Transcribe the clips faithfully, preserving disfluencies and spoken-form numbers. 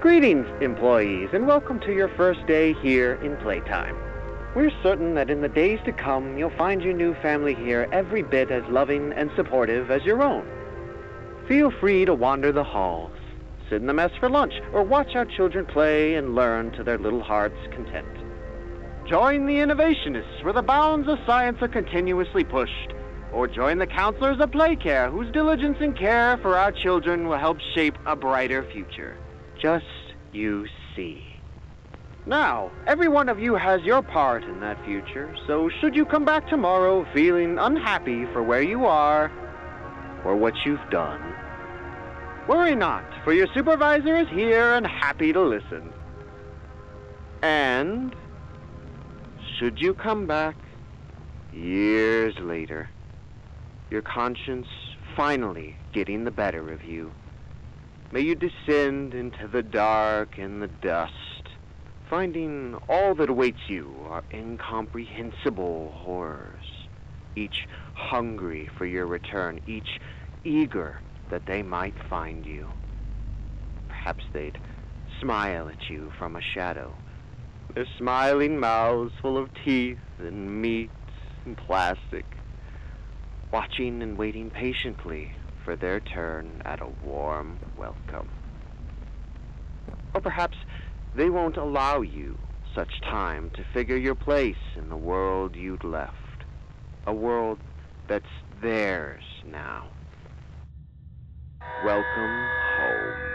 Greetings, employees, and welcome to your first day here in Playtime. We're certain that in the days to come, you'll find your new family here every bit as loving and supportive as your own. Feel free to wander the halls, sit in the mess for lunch, or watch our children play and learn to their little heart's content. Join the innovationists, where the bounds of science are continuously pushed, or join the counselors of Playcare, whose diligence and care for our children will help shape a brighter future. Just you see. Now, every one of you has your part in that future, so should you come back tomorrow feeling unhappy for where you are or what you've done, worry not, for your supervisor is here and happy to listen. And Should you come back years later, your conscience finally getting the better of you, may you descend into the dark and the dust, finding all that awaits you are incomprehensible horrors, each hungry for your return, each eager that they might find you. Perhaps they'd smile at you from a shadow, their smiling mouths full of teeth and meat and plastic, watching and waiting patiently for their turn at a warm welcome. Or perhaps they won't allow you such time to figure your place in the world you'd left, a world that's theirs now. Welcome home.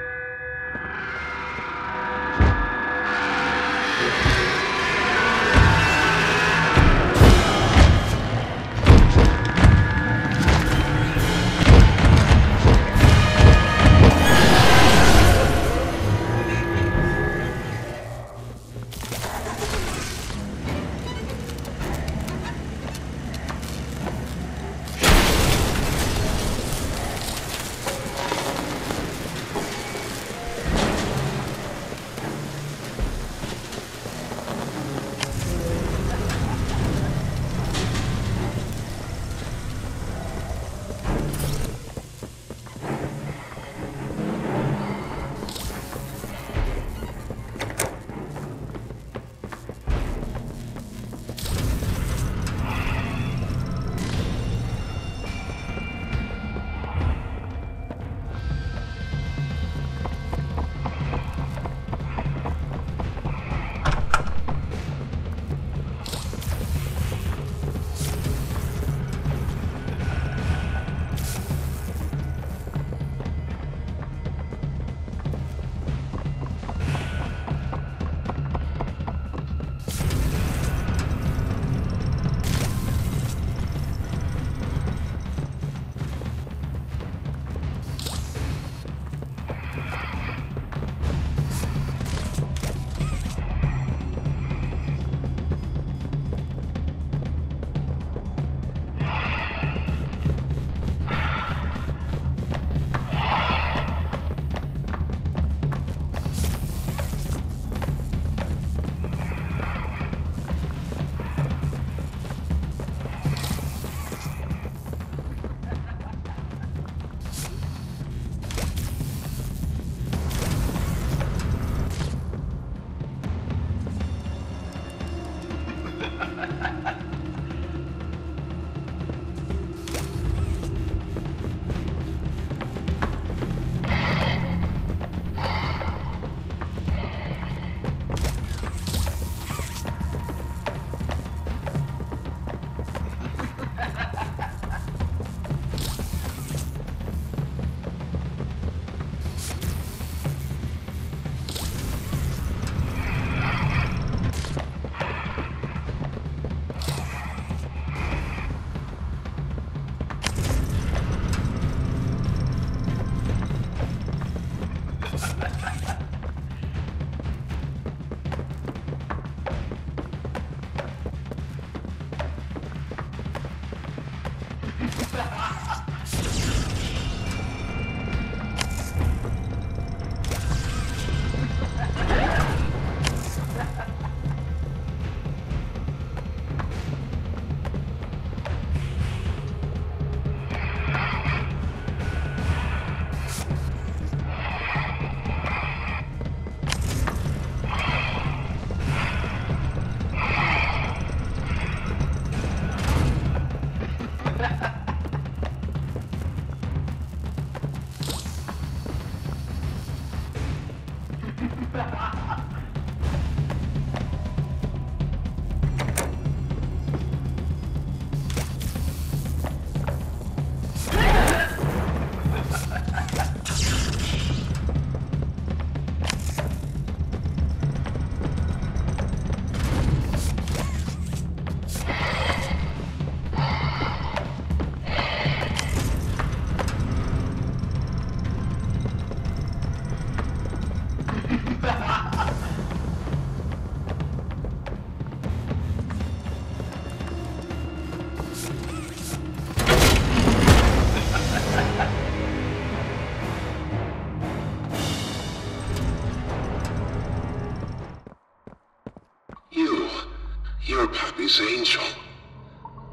Your puppy's angel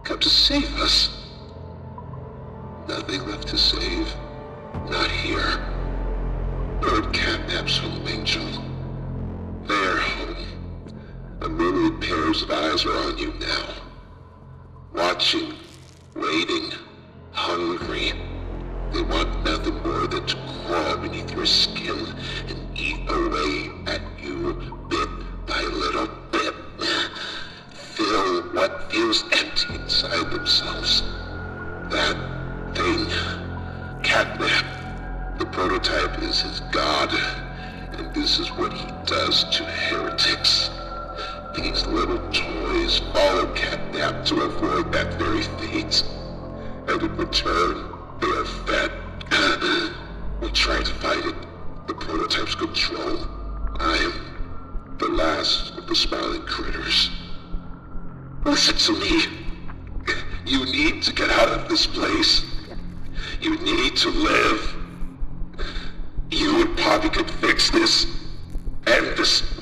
come to save us. Nothing left to save. Not here. Lord Catnap's home, angel. Their home. A million pairs of eyes are on you now. Watching, waiting, hungry. They want nothing more than to claw beneath your skin and eat away at you bit by little bit. Fill what feels empty inside themselves. That thing, Catnap, the prototype is his god, and this is what he does to heretics. These little toys follow Catnap to avoid that very fate, and in return, they are fed. We try to fight it. The prototype's control. I am the last of the smiling critters. Listen to me. You need to get out of this place. You need to live. You and Poppy can fix this. End this.